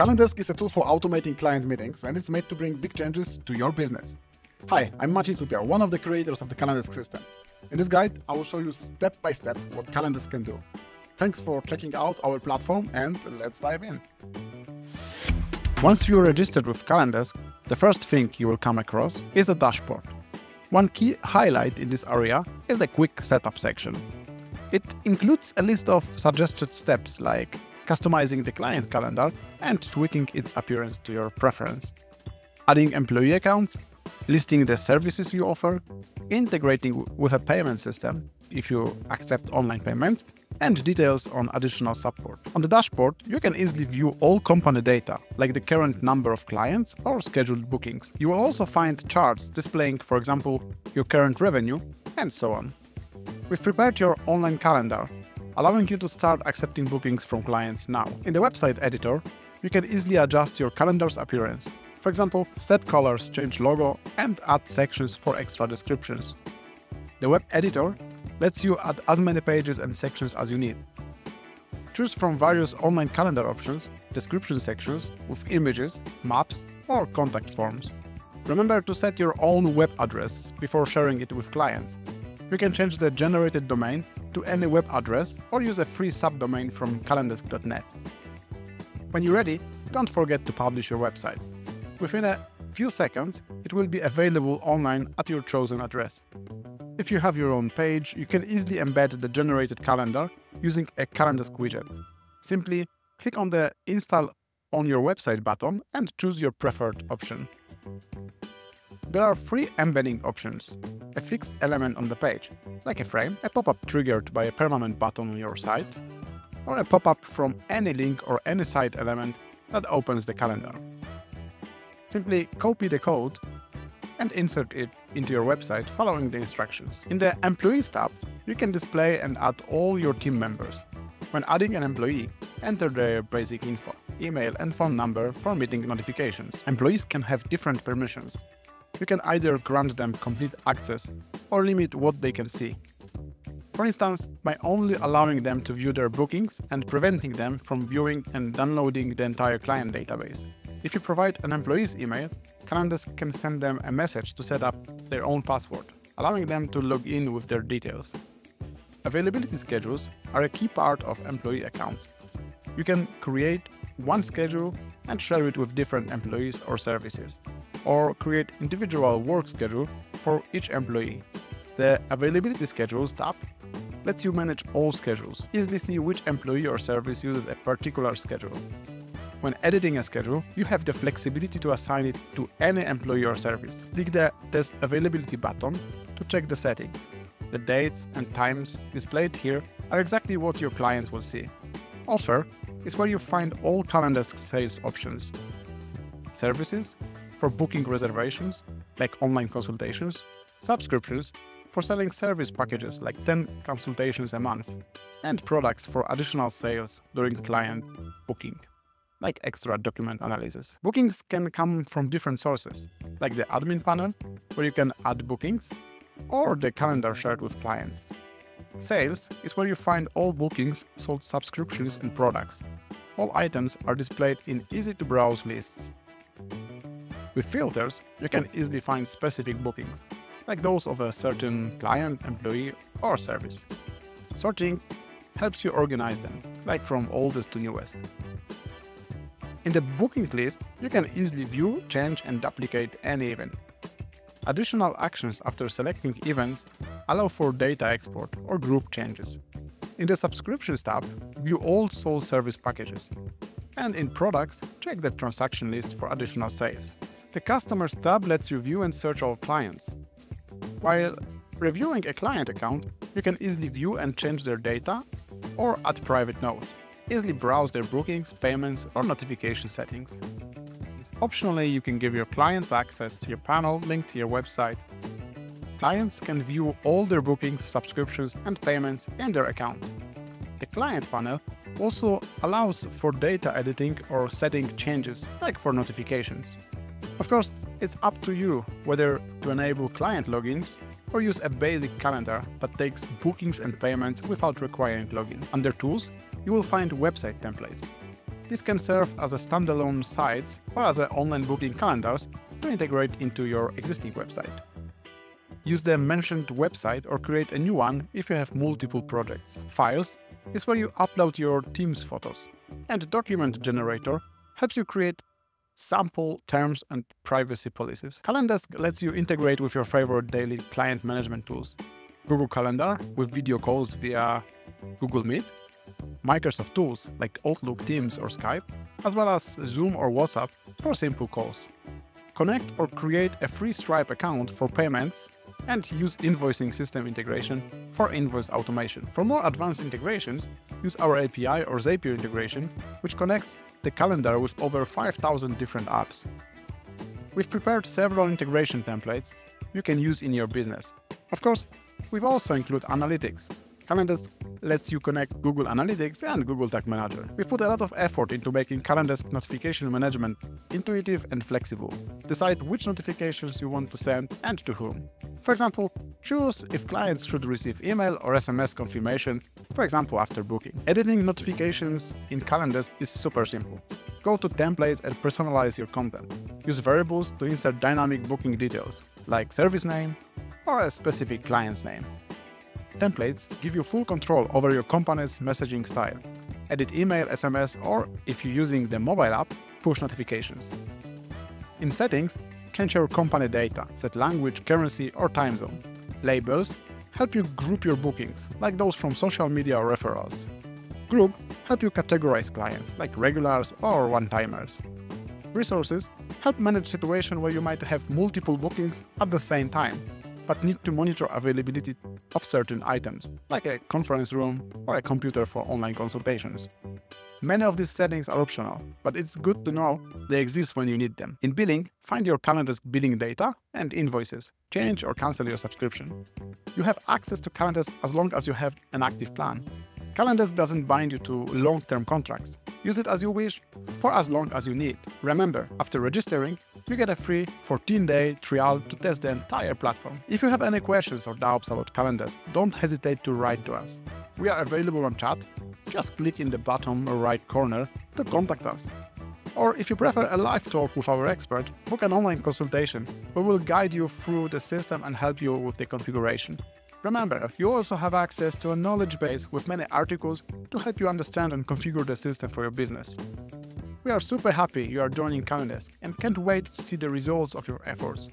Calendesk is a tool for automating client meetings, and it's made to bring big changes to your business. Hi, I'm Maciej Cupiał, one of the creators of the Calendesk system. In this guide, I will show you step by step what Calendesk can do. Thanks for checking out our platform, and let's dive in. Once you're registered with Calendesk, the first thing you will come across is a dashboard. One key highlight in this area is the quick setup section. It includes a list of suggested steps like customizing the client calendar and tweaking its appearance to your preference, adding employee accounts, listing the services you offer, integrating with a payment system if you accept online payments, and details on additional support. On the dashboard, you can easily view all company data, like the current number of clients or scheduled bookings. You will also find charts displaying, for example, your current revenue and so on. We've prepared your online calendar, allowing you to start accepting bookings from clients now. In the website editor, you can easily adjust your calendar's appearance. For example, set colors, change logo, and add sections for extra descriptions. The web editor lets you add as many pages and sections as you need. Choose from various online calendar options, description sections with images, maps, or contact forms. Remember to set your own web address before sharing it with clients. You can change the generated domain to any web address or use a free subdomain from calendesk.net. When you're ready, don't forget to publish your website. Within a few seconds, it will be available online at your chosen address. If you have your own page, you can easily embed the generated calendar using a Calendesk widget. Simply click on the Install on your website button and choose your preferred option. There are three embedding options: a fixed element on the page, like a frame, a pop-up triggered by a permanent button on your site, or a pop-up from any link or any site element that opens the calendar. Simply copy the code and insert it into your website following the instructions. In the Employees tab, you can display and add all your team members. When adding an employee, enter their basic info, email and phone number for meeting notifications. Employees can have different permissions. You can either grant them complete access or limit what they can see. For instance, by only allowing them to view their bookings and preventing them from viewing and downloading the entire client database. If you provide an employee's email, Calendesk can send them a message to set up their own password, allowing them to log in with their details. Availability schedules are a key part of employee accounts. You can create one schedule and share it with different employees or services, or create individual work schedule for each employee. The Availability Schedules tab lets you manage all schedules, easily see which employee or service uses a particular schedule. When editing a schedule, you have the flexibility to assign it to any employee or service. Click the Test Availability button to check the settings. The dates and times displayed here are exactly what your clients will see. Offer is where you find all Calendesk sales options. Services, for booking reservations, like online consultations, subscriptions, for selling service packages like 10 consultations a month, and products for additional sales during client booking, like extra document analysis. Bookings can come from different sources, like the admin panel, where you can add bookings, or the calendar shared with clients. Sales is where you find all bookings, sold subscriptions, and products. All items are displayed in easy-to-browse lists. With filters, you can easily find specific bookings, like those of a certain client, employee, or service. Sorting helps you organize them, like from oldest to newest. In the booking list, you can easily view, change, and duplicate any event. Additional actions after selecting events allow for data export or group changes. In the Subscriptions tab, view all sold service packages. And in Products, check the transaction list for additional sales. The Customers tab lets you view and search all clients. While reviewing a client account, you can easily view and change their data or add private notes, easily browse their bookings, payments, or notification settings. Optionally, you can give your clients access to your panel linked to your website. Clients can view all their bookings, subscriptions, and payments in their account. The Client panel also allows for data editing or setting changes, like for notifications. Of course, it's up to you whether to enable client logins or use a basic calendar that takes bookings and payments without requiring login. Under Tools, you will find website templates. This can serve as a standalone sites or as online booking calendars to integrate into your existing website. Use the mentioned website or create a new one if you have multiple projects. Files is where you upload your team's photos. And document generator helps you create sample terms and privacy policies. Calendesk lets you integrate with your favorite daily client management tools. Google Calendar with video calls via Google Meet, Microsoft tools like Outlook, Teams or Skype, as well as Zoom or WhatsApp for simple calls. Connect or create a free Stripe account for payments and use invoicing system integration for invoice automation. For more advanced integrations, use our API or Zapier integration, which connects the calendar with over 5,000 different apps. We've prepared several integration templates you can use in your business. Of course, we've also included analytics. Calendesk lets you connect Google Analytics and Google Tag Manager. We put a lot of effort into making Calendesk notification management intuitive and flexible. Decide which notifications you want to send and to whom. For example, choose if clients should receive email or SMS confirmation, for example after booking. Editing notifications in Calendesk is super simple. Go to templates and personalize your content. Use variables to insert dynamic booking details, like service name or a specific client's name. Templates give you full control over your company's messaging style. Edit email, SMS, or if you're using the mobile app, push notifications. In settings, change your company data, set language, currency, or time zone. Labels help you group your bookings, like those from social media or referrals. Group help you categorize clients, like regulars or one-timers. Resources help manage situations where you might have multiple bookings at the same time, but need to monitor availability of certain items, like a conference room or a computer for online consultations. Many of these settings are optional, but it's good to know they exist when you need them. In billing, find your Calendesk billing data and invoices, change or cancel your subscription. You have access to Calendesk as long as you have an active plan. Calendesk doesn't bind you to long-term contracts. Use it as you wish, for as long as you need. Remember, after registering, you get a free 14-day trial to test the entire platform. If you have any questions or doubts about Calendesk, don't hesitate to write to us. We are available on chat. Just click in the bottom right corner to contact us. Or if you prefer a live talk with our expert, book an online consultation. We will guide you through the system and help you with the configuration. Remember, you also have access to a knowledge base with many articles to help you understand and configure the system for your business. We are super happy you are joining Calendesk and can't wait to see the results of your efforts.